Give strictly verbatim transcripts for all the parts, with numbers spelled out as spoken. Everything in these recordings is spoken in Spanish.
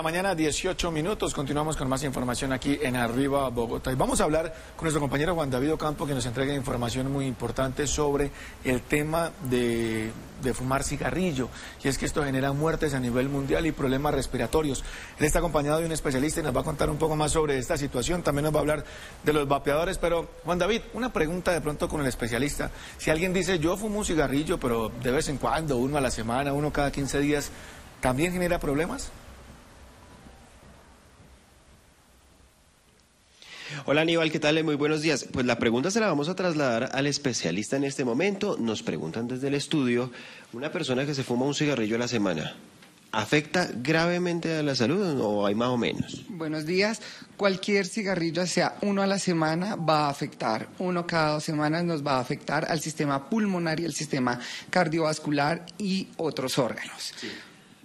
La mañana, dieciocho minutos. Continuamos con más información aquí en Arriba Bogotá. Y vamos a hablar con nuestro compañero Juan David Ocampo, que nos entrega información muy importante sobre el tema de, de fumar cigarrillo. Y es que esto genera muertes a nivel mundial y problemas respiratorios. Él está acompañado de un especialista y nos va a contar un poco más sobre esta situación. También nos va a hablar de los vapeadores. Pero, Juan David, una pregunta de pronto con el especialista. Si alguien dice, yo fumo un cigarrillo, pero de vez en cuando, uno a la semana, uno cada quince días, ¿también genera problemas? Hola Aníbal, ¿qué tal? Muy buenos días. Pues la pregunta se la vamos a trasladar al especialista en este momento. Nos preguntan desde el estudio, ¿una persona que se fuma un cigarrillo a la semana afecta gravemente a la salud o hay más o menos? Buenos días. Cualquier cigarrillo, sea uno a la semana, va a afectar. Uno cada dos semanas nos va a afectar al sistema pulmonar y al sistema cardiovascular y otros órganos. Sí.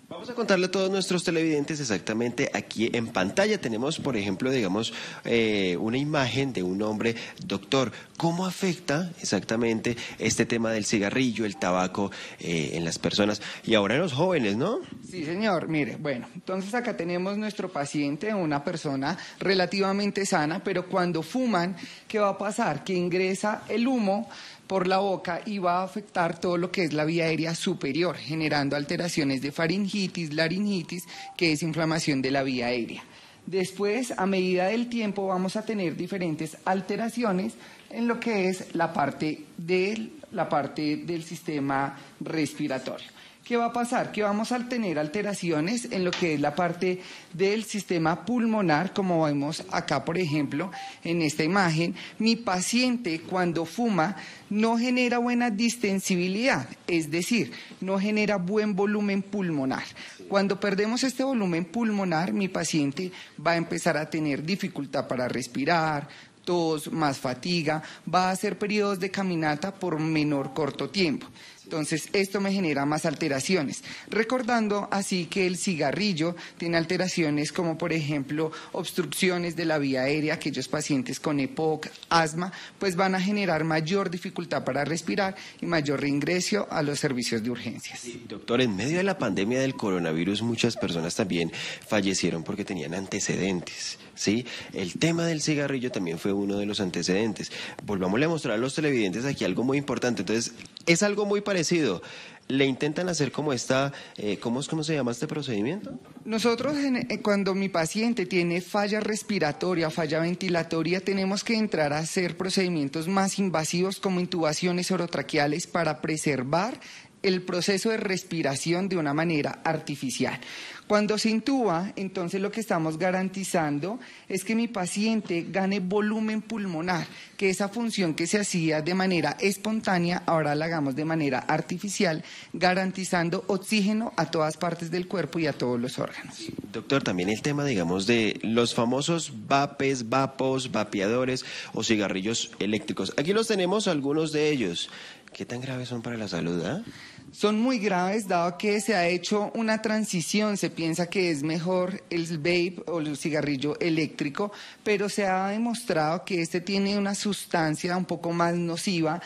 Vamos a contarle a todos nuestros televidentes exactamente aquí en pantalla. Tenemos, por ejemplo, digamos, eh, una imagen de un hombre. Doctor, ¿cómo afecta exactamente este tema del cigarrillo, el tabaco eh, en las personas y ahora en los jóvenes, no? Sí, señor. Mire, bueno, entonces acá tenemos nuestro paciente, una persona relativamente sana, pero cuando fuman, ¿qué va a pasar? Que ingresa el humo por la boca y va a afectar todo lo que es la vía aérea superior, generando alteraciones de faringitis, laringitis, que es inflamación de la vía aérea. Después, a medida del tiempo, vamos a tener diferentes alteraciones en lo que es la parte del, la parte del sistema respiratorio. ¿Qué va a pasar? Que vamos a tener alteraciones en lo que es la parte del sistema pulmonar, como vemos acá, por ejemplo, en esta imagen. Mi paciente, cuando fuma, no genera buena distensibilidad, es decir, no genera buen volumen pulmonar. Cuando perdemos este volumen pulmonar, mi paciente va a empezar a tener dificultad para respirar, tos, más fatiga, va a hacer periodos de caminata por menor corto tiempo. Entonces, esto me genera más alteraciones. Recordando así que el cigarrillo tiene alteraciones como, por ejemplo, obstrucciones de la vía aérea. Aquellos pacientes con E P O C, asma, pues van a generar mayor dificultad para respirar y mayor reingreso a los servicios de urgencias. Sí, doctor, en medio de la pandemia del coronavirus, muchas personas también fallecieron porque tenían antecedentes, ¿sí? El tema del cigarrillo también fue uno de los antecedentes. Volvámosle a mostrar a los televidentes aquí algo muy importante. Entonces, es algo muy parecido. parecido. ¿Le intentan hacer como esta, eh, ¿cómo, cómo se llama este procedimiento? Nosotros, en, cuando mi paciente tiene falla respiratoria, falla ventilatoria, tenemos que entrar a hacer procedimientos más invasivos como intubaciones orotraqueales para preservar el proceso de respiración de una manera artificial. Cuando se intuba, entonces lo que estamos garantizando es que mi paciente gane volumen pulmonar, que esa función que se hacía de manera espontánea, ahora la hagamos de manera artificial, garantizando oxígeno a todas partes del cuerpo y a todos los órganos. Doctor, también el tema, digamos, de los famosos vapes, vapos, vapeadores o cigarrillos eléctricos. Aquí los tenemos, algunos de ellos. ¿Qué tan graves son para la salud, eh? Son muy graves, dado que se ha hecho una transición. Se piensa que es mejor el vape o el cigarrillo eléctrico, pero se ha demostrado que este tiene una sustancia un poco más nociva,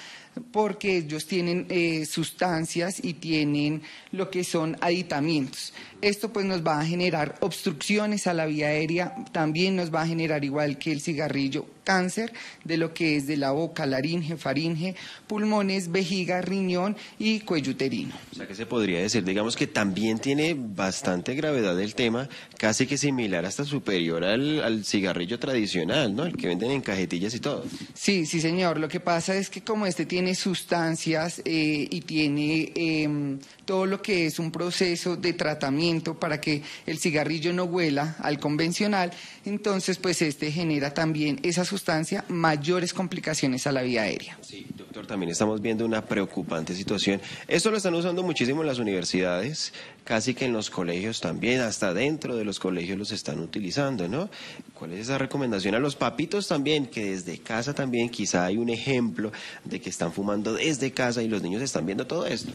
porque ellos tienen eh, sustancias y tienen lo que son aditamentos. Esto pues nos va a generar obstrucciones a la vía aérea, también nos va a generar, igual que el cigarrillo, cáncer de lo que es de la boca, laringe, faringe, pulmones, vejiga, riñón y cuello uterino. O sea, que se podría decir, digamos, que también tiene bastante gravedad el tema, casi que similar, hasta superior al, al cigarrillo tradicional, ¿no? El que venden en cajetillas y todo. Sí, sí señor, lo que pasa es que como este tiene sustancias eh, y tiene eh, todo lo que es un proceso de tratamiento para que el cigarrillo no huela al convencional, entonces pues este genera también esa sustancia, mayores complicaciones a la vía aérea. Sí, doctor, también estamos viendo una preocupante situación. Esto lo están usando muchísimo en las universidades, casi que en los colegios también, hasta dentro de los colegios los están utilizando, ¿no? ¿Cuál es esa recomendación a los papitos también? Que desde casa también quizá hay un ejemplo de que están fumando desde casa y los niños están viendo todo esto.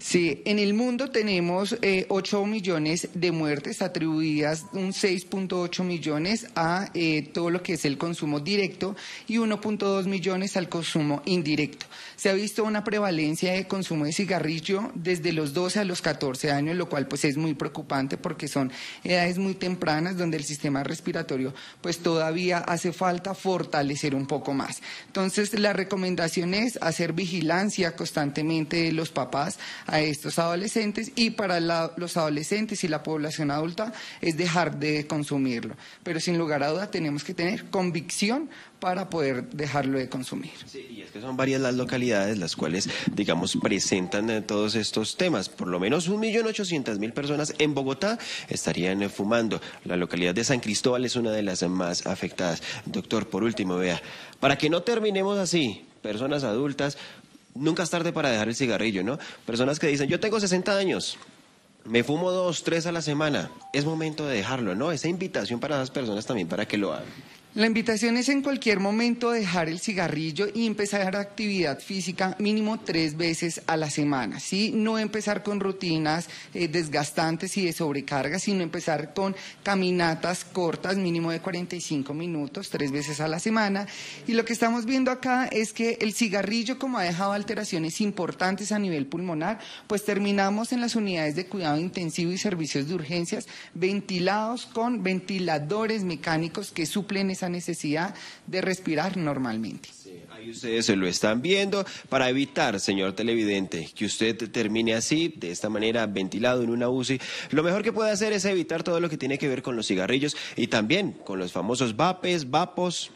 Sí, en el mundo tenemos eh, ocho millones de muertes atribuidas, un seis punto ocho millones a eh, todo lo que es el consumo directo y uno punto dos millones al consumo indirecto. Se ha visto una prevalencia de consumo de cigarrillo desde los doce a los catorce años, lo cual cual pues es muy preocupante porque son edades muy tempranas donde el sistema respiratorio pues todavía hace falta fortalecer un poco más. Entonces la recomendación es hacer vigilancia constantemente de los papás a estos adolescentes, y para la, los adolescentes y la población adulta es dejar de consumirlo. Pero sin lugar a duda tenemos que tener convicción para poder dejarlo de consumir. Sí, y es que son varias las localidades las cuales, digamos, presentan todos estos temas. Por lo menos un millón ochocientas mil personas en Bogotá estarían fumando. La localidad de San Cristóbal es una de las más afectadas. Doctor, por último, vea, para que no terminemos así, personas adultas, nunca es tarde para dejar el cigarrillo, ¿no? Personas que dicen, yo tengo sesenta años... me fumo dos, tres a la semana, es momento de dejarlo, ¿no? Esa invitación para esas personas también, para que lo hagan. La invitación es en cualquier momento dejar el cigarrillo y empezar actividad física mínimo tres veces a la semana, ¿sí? No empezar con rutinas eh, desgastantes y de sobrecarga, sino empezar con caminatas cortas, mínimo de cuarenta y cinco minutos, tres veces a la semana. Y lo que estamos viendo acá es que el cigarrillo, como ha dejado alteraciones importantes a nivel pulmonar, pues terminamos en las unidades de cuidado intensivo y servicios de urgencias ventilados con ventiladores mecánicos que suplen esa necesidad de respirar normalmente. Sí, ahí ustedes se lo están viendo. Para evitar, señor televidente, que usted termine así, de esta manera, ventilado en una U C I, lo mejor que puede hacer es evitar todo lo que tiene que ver con los cigarrillos y también con los famosos vapes, vapos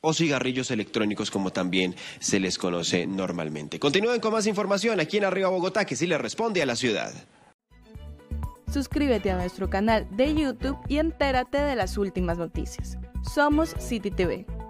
o cigarrillos electrónicos, como también se les conoce normalmente. Continúen con más información aquí en Arriba Bogotá, que sí le responde a la ciudad. Suscríbete a nuestro canal de YouTube y entérate de las últimas noticias. Somos City T V.